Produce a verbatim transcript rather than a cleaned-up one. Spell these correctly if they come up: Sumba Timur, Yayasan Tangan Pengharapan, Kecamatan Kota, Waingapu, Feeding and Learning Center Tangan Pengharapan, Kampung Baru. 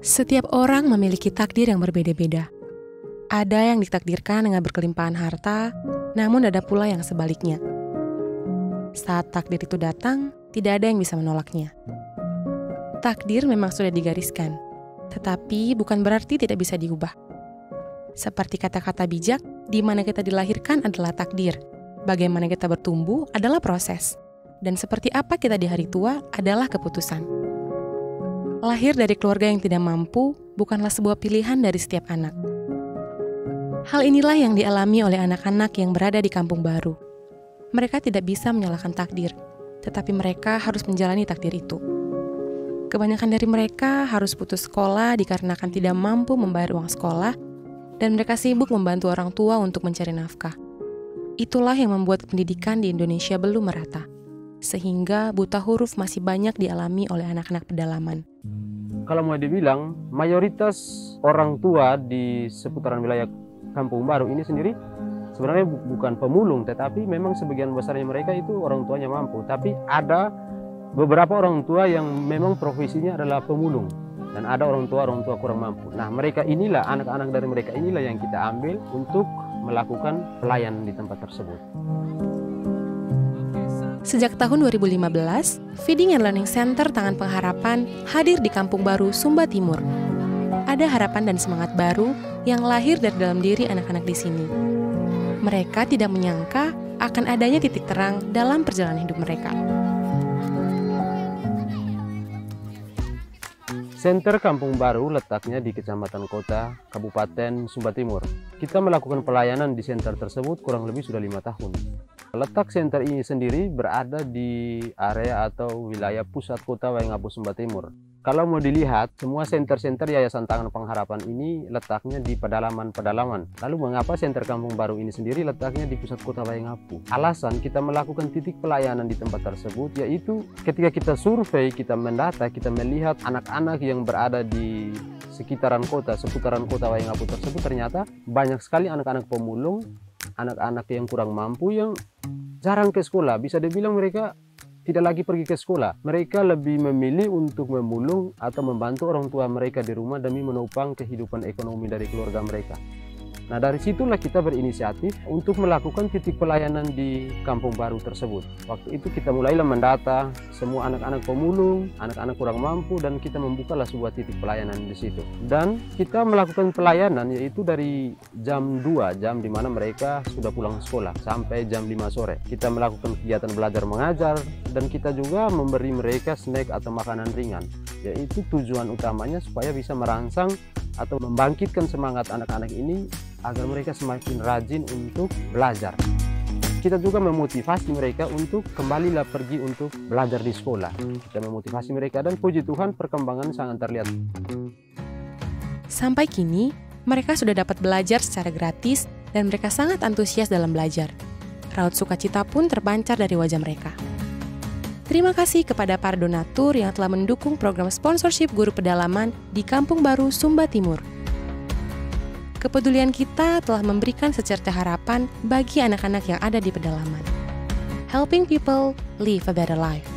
Setiap orang memiliki takdir yang berbeda-beda. Ada yang ditakdirkan dengan berkelimpahan harta, namun ada pula yang sebaliknya. Saat takdir itu datang, tidak ada yang bisa menolaknya. Takdir memang sudah digariskan, tetapi bukan berarti tidak bisa diubah. Seperti kata-kata bijak, di mana kita dilahirkan adalah takdir, bagaimana kita bertumbuh adalah proses, dan seperti apa kita di hari tua adalah keputusan. Lahir dari keluarga yang tidak mampu bukanlah sebuah pilihan dari setiap anak. Hal inilah yang dialami oleh anak-anak yang berada di Kampung Baru. Mereka tidak bisa menyalahkan takdir, tetapi mereka harus menjalani takdir itu. Kebanyakan dari mereka harus putus sekolah dikarenakan tidak mampu membayar uang sekolah, dan mereka sibuk membantu orang tua untuk mencari nafkah. Itulah yang membuat pendidikan di Indonesia belum merata, sehingga buta huruf masih banyak dialami oleh anak-anak pedalaman. Kalau mau dibilang, mayoritas orang tua di seputaran wilayah Kampung Baru ini sendiri sebenarnya bukan pemulung, tetapi memang sebagian besarnya mereka itu orang tuanya mampu. Tapi ada beberapa orang tua yang memang profesinya adalah pemulung, dan ada orang tua-orang tua kurang mampu. Nah, mereka inilah, anak-anak dari mereka inilah yang kita ambil untuk melakukan pelayan di tempat tersebut. Sejak tahun dua ribu lima belas, Feeding and Learning Center Tangan Pengharapan hadir di Kampung Baru, Sumba Timur. Ada harapan dan semangat baru yang lahir dari dalam diri anak-anak di sini. Mereka tidak menyangka akan adanya titik terang dalam perjalanan hidup mereka. Center Kampung Baru letaknya di Kecamatan Kota, Kabupaten Sumba Timur. Kita melakukan pelayanan di center tersebut kurang lebih sudah lima tahun. Letak center ini sendiri berada di area atau wilayah pusat kota Waingapu, Sumba Timur. Kalau mau dilihat, semua center-center Yayasan Tangan Pengharapan ini letaknya di pedalaman-pedalaman. Lalu mengapa center Kampung Baru ini sendiri letaknya di pusat kota Waingapu? Alasan kita melakukan titik pelayanan di tempat tersebut yaitu ketika kita survei, kita mendata, kita melihat anak-anak yang berada di sekitaran kota, seputaran kota Waingapu tersebut, ternyata banyak sekali anak-anak pemulung, anak-anak yang kurang mampu yang jarang ke sekolah. Bisa dibilang mereka tidak lagi pergi ke sekolah. Mereka lebih memilih untuk memulung atau membantu orang tua mereka di rumah demi menopang kehidupan ekonomi dari keluarga mereka. Nah, dari situlah kita berinisiatif untuk melakukan titik pelayanan di Kampung Baru tersebut. Waktu itu kita mulailah mendata semua anak-anak pemulung, anak-anak kurang mampu, dan kita membukalah sebuah titik pelayanan di situ. Dan kita melakukan pelayanan yaitu dari jam dua, jam di mana mereka sudah pulang sekolah, sampai jam lima sore. Kita melakukan kegiatan belajar mengajar, dan kita juga memberi mereka snack atau makanan ringan. Yaitu tujuan utamanya supaya bisa merangsang atau membangkitkan semangat anak-anak ini agar mereka semakin rajin untuk belajar. Kita juga memotivasi mereka untuk kembalilah pergi untuk belajar di sekolah. Kita memotivasi mereka dan puji Tuhan perkembangan sangat terlihat. Sampai kini, mereka sudah dapat belajar secara gratis dan mereka sangat antusias dalam belajar. Raut sukacita pun terpancar dari wajah mereka. Terima kasih kepada para donatur yang telah mendukung program sponsorship guru pedalaman di Kampung Baru, Sumba Timur. Kepedulian kita telah memberikan secerca harapan bagi anak-anak yang ada di pedalaman. Helping people live a better life.